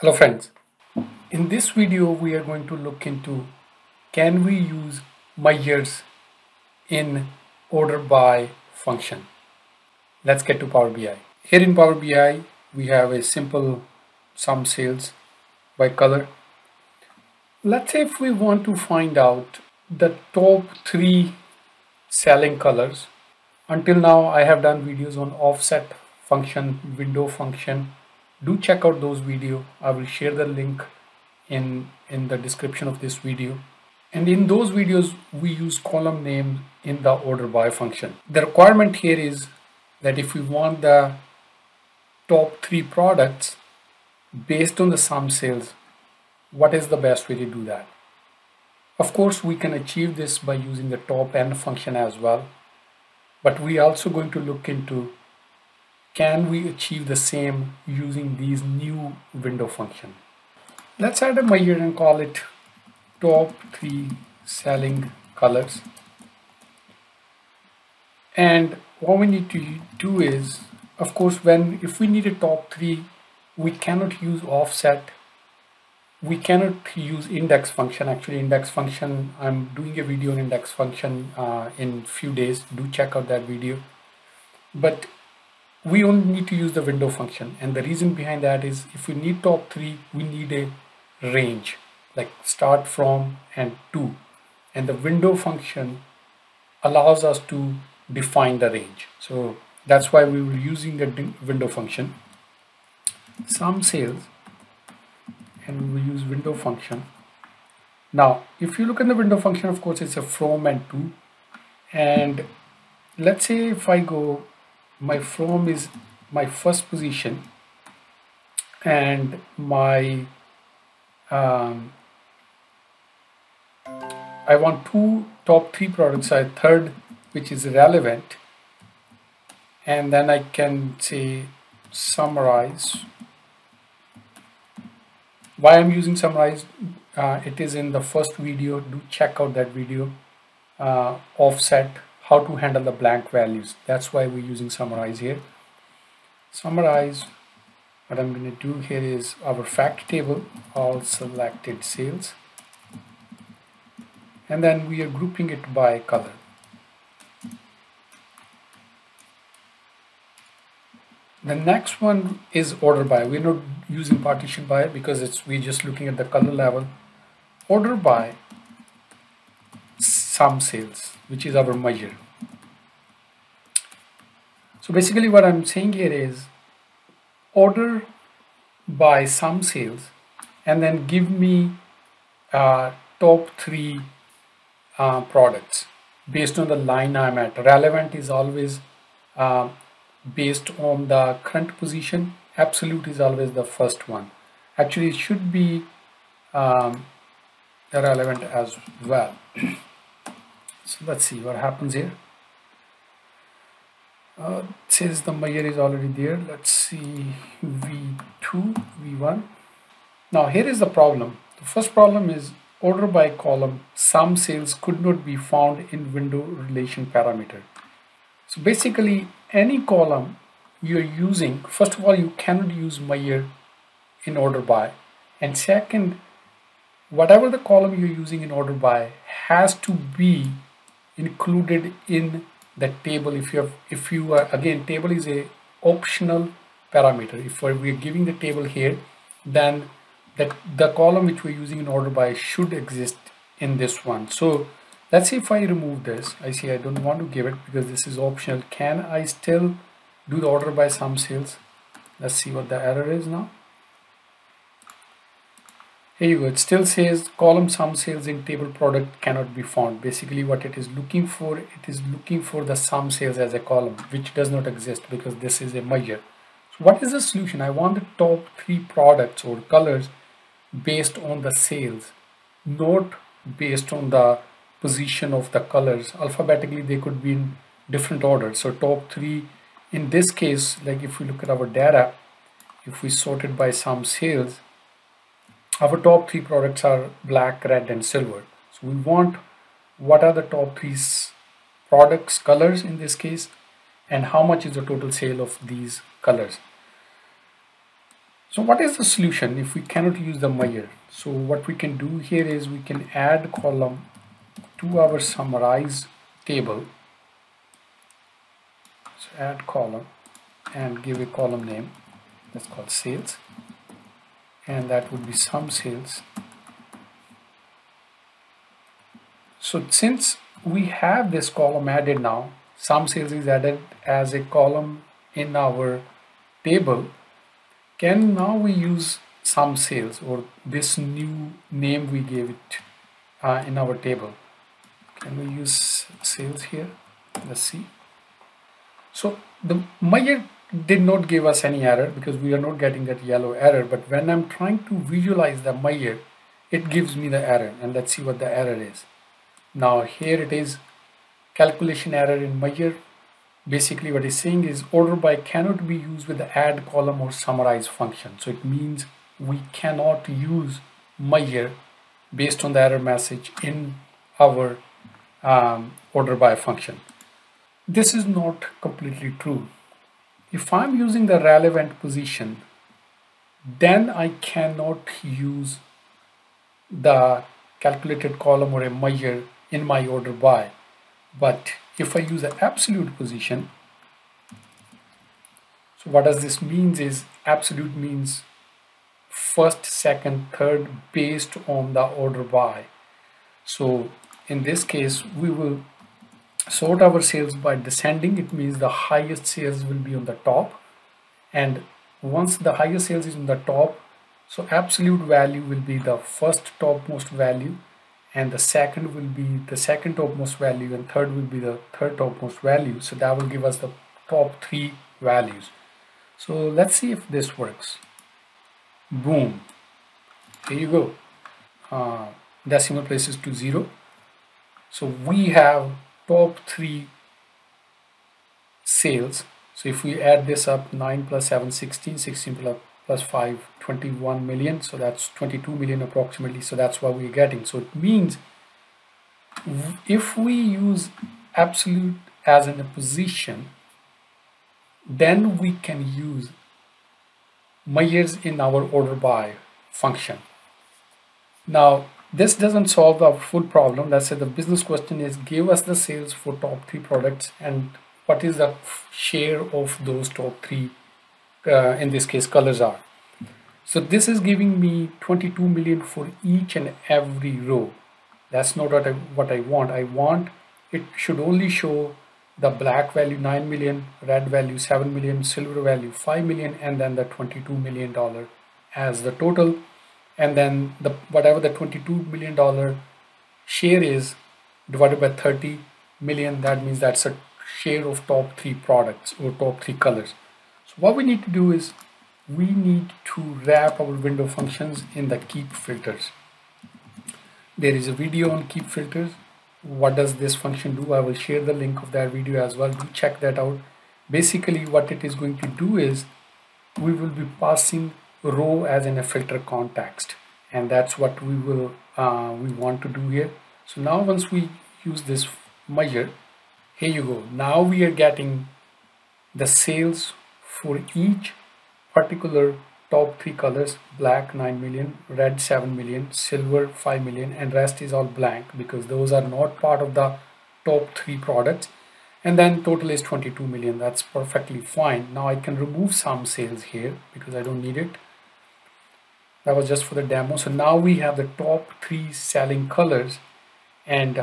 Hello friends, in this video we are going to look into can we use measures in order by function. Let's get to Power BI. Here in Power BI we have a simple sum sales by color. Let's say if we want to find out the top three selling colors. Until now I have done videos on offset function, window function. Do check out those videos. I will share the link in the description of this video. And in those videos, we use column name in the order by function. The requirement here is that if we want the top three products based on the sum sales, what is the best way to do that? Of course, we can achieve this by using the top n function as well. But we are also going to look into can we achieve the same using these new window function. Let's add a measure and call it top three selling colors. And what we need to do is, of course, if we need a top three, we cannot use offset. We cannot use index function. Actually, index function, I'm doing a video on index function in few days. Do check out that video. But we only need to use the window function, and the reason behind that is if we need top three, we need a range like start from and to, and the window function allows us to define the range. So that's why we were using the window function, sum sales, and we will use window function. Now if you look in the window function, of course it's a from and to, and let's say if I go, my from is my first position and my I want two top three products, I third which is relevant, and then I can say summarize. Why I'm using summarize, it is in the first video. Do check out that video, offset, how to handle the blank values. That's why we're using summarize here. Summarize, what I'm going to do here is our fact table, all selected sales, and then we are grouping it by color. The next one is order by. We're not using partition by because we're just looking at the color level. Order by sum sales, which is our measure. So basically what I'm saying here is order by sum sales and then give me top three products based on the line I'm at. Relevant is always based on the current position. Absolute is always the first one. Actually it should be relevant as well. So let's see what happens here. It says the measure is already there. Let's see, V2, V1. Now here is the problem. The first problem is order by column sum sales could not be found in window relation parameter. So basically any column you're using, first of all, you cannot use measure in order by, and second, whatever the column you're using in order by has to be included in the table. If you are again, table is a optional parameter. If we are giving the table here, then the column which we're using in order by should exist in this one. So let's see if I remove this, I say I don't want to give it because this is optional. Can I still do the order by sum sales? Let's see what the error is now. Here you go, it still says column sum sales in table product cannot be found. Basically what it is looking for the sum sales as a column, which does not exist because this is a measure. So what is the solution? I want the top three products or colors based on the sales, not based on the position of the colors. Alphabetically they could be in different order. So top three, in this case, like if we look at our data, if we sort it by sum sales, our top three products are black, red, and silver. So we want what are the top three products, colors in this case, and how much is the total sale of these colors. So what is the solution if we cannot use the measure? So what we can do here is we can add column to our summarize table. So add column and give a column name that's called sales, and that would be sum sales. So since we have this column added now, sum sales is added as a column in our table. Can now we use sum sales or this new name we gave it in our table? Can we use sales here? Let's see. So the measure did not give us any error because we are not getting that yellow error, but when I'm trying to visualize the measure, it gives me the error. And let's see what the error is. Now here it is, calculation error in measure. Basically what it's saying is order by cannot be used with the add column or summarize function. So it means we cannot use measure based on the error message in our order by function. This is not completely true. If I'm using the relevant position, then I cannot use the calculated column or a measure in my order by. But if I use an absolute position, so what does this means is absolute means first, second, third based on the order by. So in this case, we will sort our sales by descending. It means the highest sales will be on the top, and once the highest sales is on the top, so absolute value will be the first topmost value, and the second will be the second topmost value, and third will be the third topmost value. So that will give us the top three values. So let's see if this works. Boom, there you go. Decimal places to 0. So we have top three sales. So if we add this up, 9 plus 7, 16, 16 plus 5, 21 million. So that's 22 million approximately. So that's what we're getting. So it means if we use absolute as in a position, then we can use measures in our order by function. Now, this doesn't solve our full problem. Let's say the business question is give us the sales for top three products and what is the share of those top three, in this case colors are. So this is giving me 22 million for each and every row. That's not what I want. I want it should only show the black value 9 million, red value 7 million, silver value 5 million, and then the $22 million as the total. And then the whatever the $22 million share is divided by 30 million, that means that's a share of top three products or top three colors. So what we need to do is we need to wrap our window functions in the keep filters. There is a video on keep filters. What does this function do? I will share the link of that video as well. Do check that out. Basically what it is going to do is we will be passing row as in a filter context, and that's what we will we want to do here. So now once we use this measure, here you go, now we are getting the sales for each particular top three colors, black 9 million, red 7 million, silver 5 million, and rest is all blank because those are not part of the top three products, and then total is 22 million. That's perfectly fine. Now I can remove some sales here because I don't need it. That was just for the demo. So now we have the top three selling colors and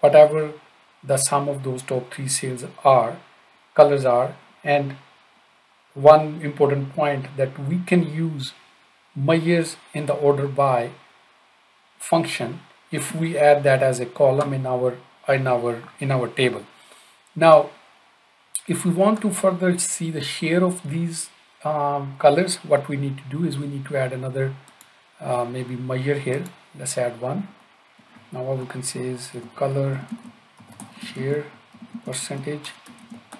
whatever the sum of those top three sales are, colors are. And one important point that we can use measures in the order by function if we add that as a column in our table. Now, if we want to further see the share of these colors, what we need to do is we need to add another maybe measure here. Let's add one. Now what we can say is color share percentage.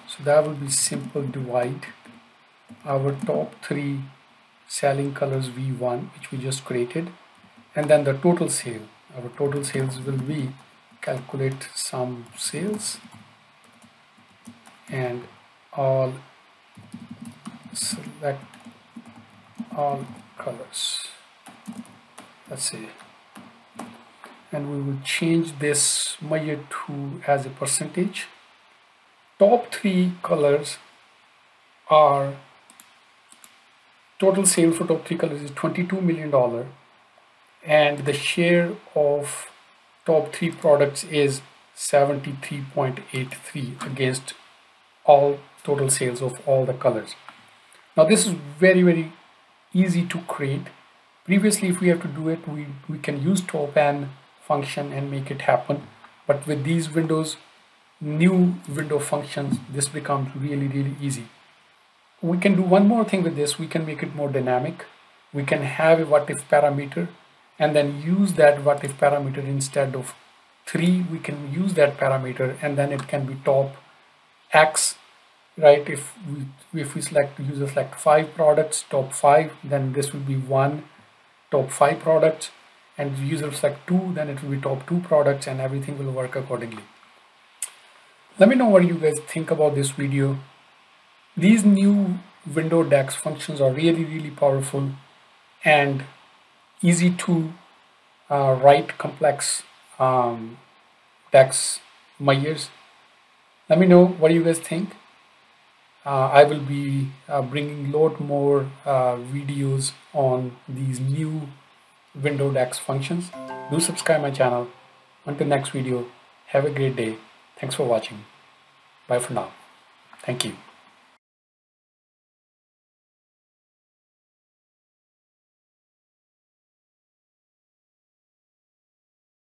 So that will be simple divide our top three selling colors V1, which we just created, and then the total sale. Our total sales will be calculate sum sales and all select all colors. Let's see, and we will change this measure to as a percentage. Top three colors are total sales for top three colors is $22 million, and the share of top three products is 73.83 against all total sales of all the colors. Now this is very, very easy to create. Previously, if we have to do it, we can use top n function and make it happen, but with these new window functions, this becomes really easy. We can do one more thing with this. We can make it more dynamic. We can have a what if parameter and then use that what if parameter instead of 3. We can use that parameter and then it can be top X, right? If we select user select 5 products, top 5, then this will be 1 top 5 products, and user select 2, then it will be top 2 products, and everything will work accordingly. Let me know what you guys think about this video. These new window DAX functions are really powerful and easy to write complex DAX measures. Let me know what you guys think. I will be bringing a lot more videos on these new window DAX functions. Do subscribe my channel. Until next video, have a great day. Thanks for watching. Bye for now. Thank you.